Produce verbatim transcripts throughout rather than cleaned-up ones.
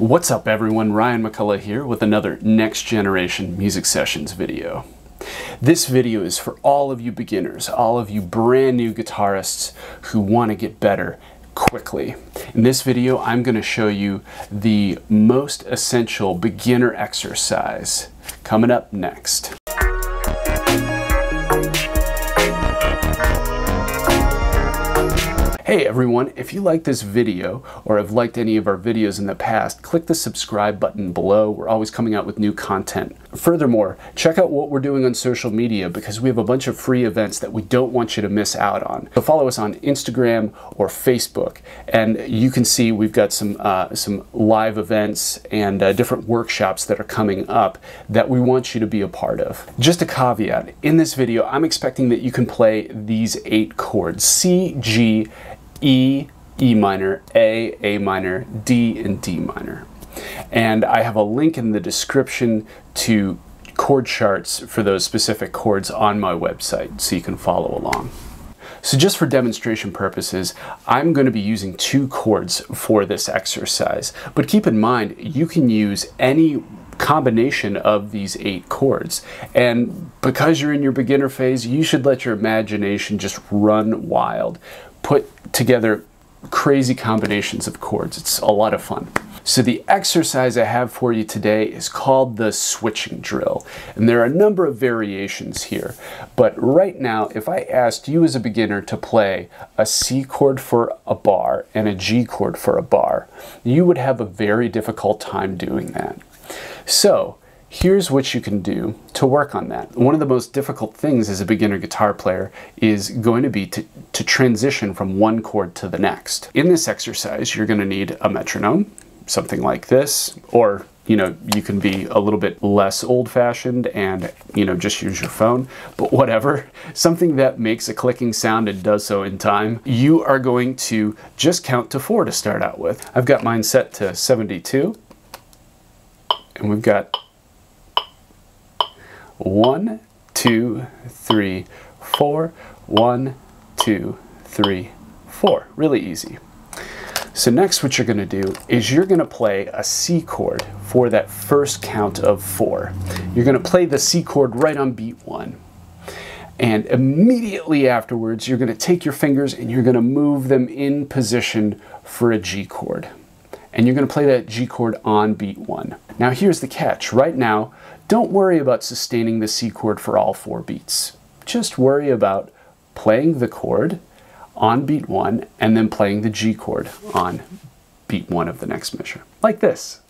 What's up everyone, Ryan McCullough here with another Next Generation Music Sessions video. This video is for all of you beginners, all of you brand new guitarists who want to get better quickly. In this video, I'm going to show you the most essential beginner exercise coming up next. Hey everyone, if you like this video or have liked any of our videos in the past, click the subscribe button below. We're always coming out with new content. Furthermore, check out what we're doing on social media because we have a bunch of free events that we don't want you to miss out on. So follow us on Instagram or Facebook, and you can see we've got some, uh, some live events and uh, different workshops that are coming up that we want you to be a part of. Just a caveat, in this video, I'm expecting that you can play these eight chords: C, G, E, E minor, A, A minor, D, and D minor. And I have a link in the description to chord charts for those specific chords on my website so you can follow along. So just for demonstration purposes, I'm going to be using two chords for this exercise, but keep in mind you can use any combination of these eight chords. And because you're in your beginner phase, you should let your imagination just run wild. Put together crazy combinations of chords. It's a lot of fun. So the exercise I have for you today is called the switching drill. And there are a number of variations here. But right now, if I asked you as a beginner to play a C chord for a bar and a G chord for a bar, you would have a very difficult time doing that. So here's what you can do to work on that. One of the most difficult things as a beginner guitar player is going to be to, to transition from one chord to the next. In this exercise, you're going to need a metronome, something like this, or you know, you can be a little bit less old-fashioned and you know, just use your phone, but whatever. Something that makes a clicking sound and does so in time. You are going to just count to four to start out with. I've got mine set to seventy-two, and we've got one, two, three, four. One, two, three, four. Really easy. So next what you're going to do is you're going to play a C chord for that first count of four. You're going to play the C chord right on beat one. And immediately afterwards you're going to take your fingers and you're going to move them in position for a G chord. And you're going to play that G chord on beat one. Now here's the catch. Right now, don't worry about sustaining the C chord for all four beats. Just worry about playing the chord on beat one and then playing the G chord on beat one of the next measure, like this.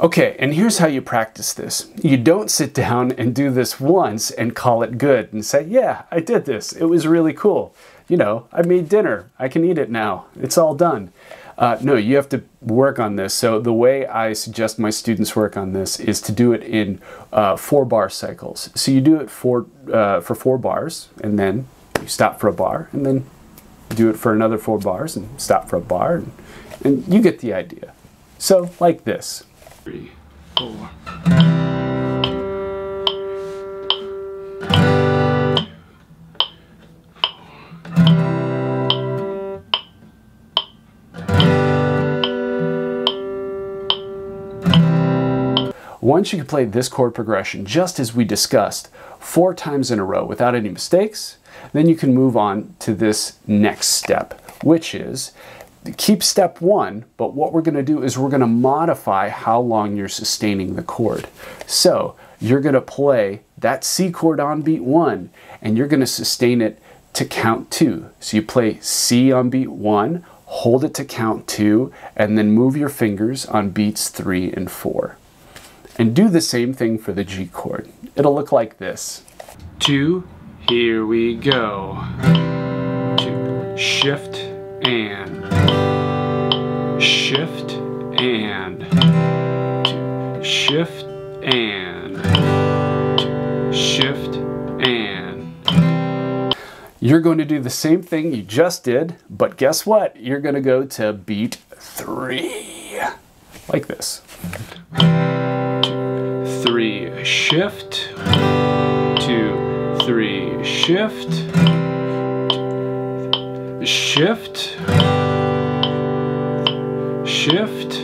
Okay, and here's how you practice this. You don't sit down and do this once and call it good and say, yeah, I did this, it was really cool. You know, I made dinner, I can eat it now, it's all done. Uh, no, you have to work on this. So the way I suggest my students work on this is to do it in uh, four bar cycles. So you do it for, uh, for four bars, and then you stop for a bar, and then do it for another four bars, and stop for a bar, and, and you get the idea. So like this. Three, four. Once you can play this chord progression, just as we discussed, four times in a row without any mistakes, then you can move on to this next step, which is keep step one, but what we're going to do is we're going to modify how long you're sustaining the chord. So you're going to play that C chord on beat one, and you're going to sustain it to count two. So you play C on beat one, hold it to count two, and then move your fingers on beats three and four. And do the same thing for the G chord. It'll look like this. Two, here we go. Two, shift and, shift and, two, shift and, two, shift and. You're going to do the same thing you just did, but guess what? You're going to go to beat three, like this. Three, shift, two, three, shift, shift, shift,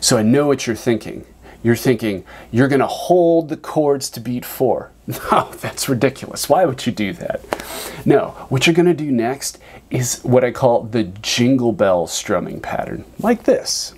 So I know what you're thinking. You're thinking, you're gonna hold the chords to beat four. No, that's ridiculous. Why would you do that? No, what you're gonna do next is what I call the jingle bell strumming pattern, like this.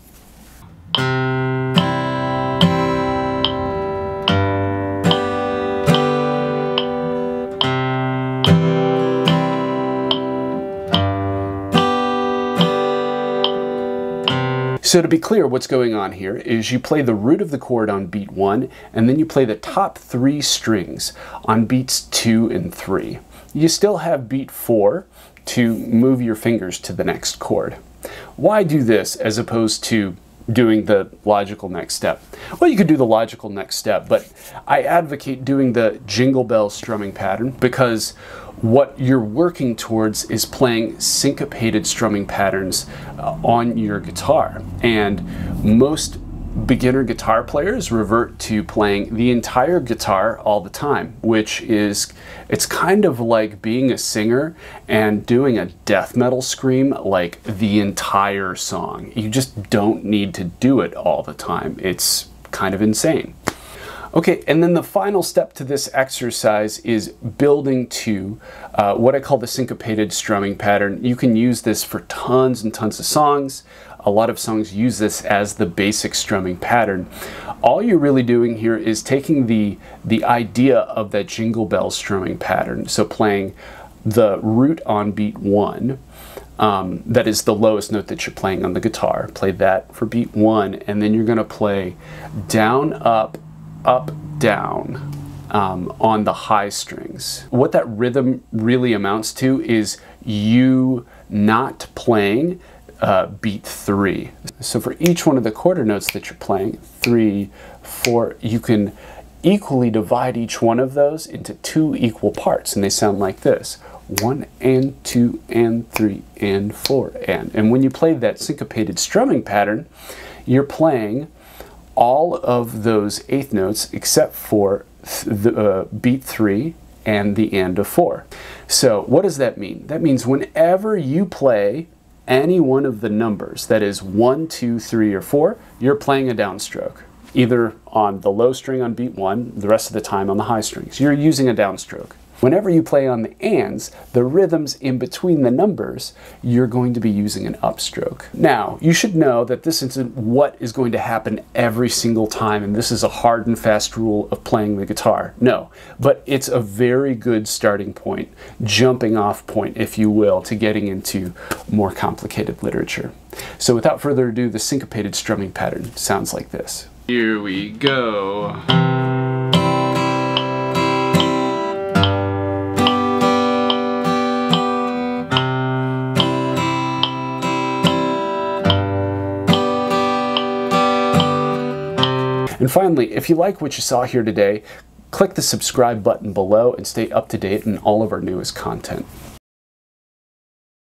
So to be clear, what's going on here is you play the root of the chord on beat one, and then you play the top three strings on beats two and three. You still have beat four to move your fingers to the next chord. Why do this as opposed to doing the logical next step? Well, you could do the logical next step, but I advocate doing the jingle bell strumming pattern because what you're working towards is playing syncopated strumming patterns uh, on your guitar. And most beginner guitar players revert to playing the entire guitar all the time, which is, it's kind of like being a singer and doing a death metal scream like the entire song. You just don't need to do it all the time. It's kind of insane. Okay, and then the final step to this exercise is building to uh, what I call the syncopated strumming pattern. You can use this for tons and tons of songs. A lot of songs use this as the basic strumming pattern. All you're really doing here is taking the, the idea of that jingle bell strumming pattern, so playing the root on beat one, um, that is the lowest note that you're playing on the guitar. Play that for beat one, and then you're gonna play down, up, up, down um, on the high strings. What that rhythm really amounts to is you not playing uh, beat three. So for each one of the quarter notes that you're playing, three, four, you can equally divide each one of those into two equal parts, and they sound like this. One and two and three and four and. And when you play that syncopated strumming pattern, you're playing all of those eighth notes except for th the uh, beat three and the and of four. So what does that mean? That means whenever you play any one of the numbers, that is one, two, three, or four, you're playing a downstroke, either on the low string on beat one, the rest of the time on the high strings. You're using a downstroke. Whenever you play on the ands, the rhythms in between the numbers, you're going to be using an upstroke. Now, you should know that this isn't what is going to happen every single time, and this is a hard and fast rule of playing the guitar. No, but it's a very good starting point, jumping off point, if you will, to getting into more complicated literature. So without further ado, the syncopated strumming pattern sounds like this. Here we go. And finally, if you like what you saw here today, click the subscribe button below and stay up to date on all of our newest content.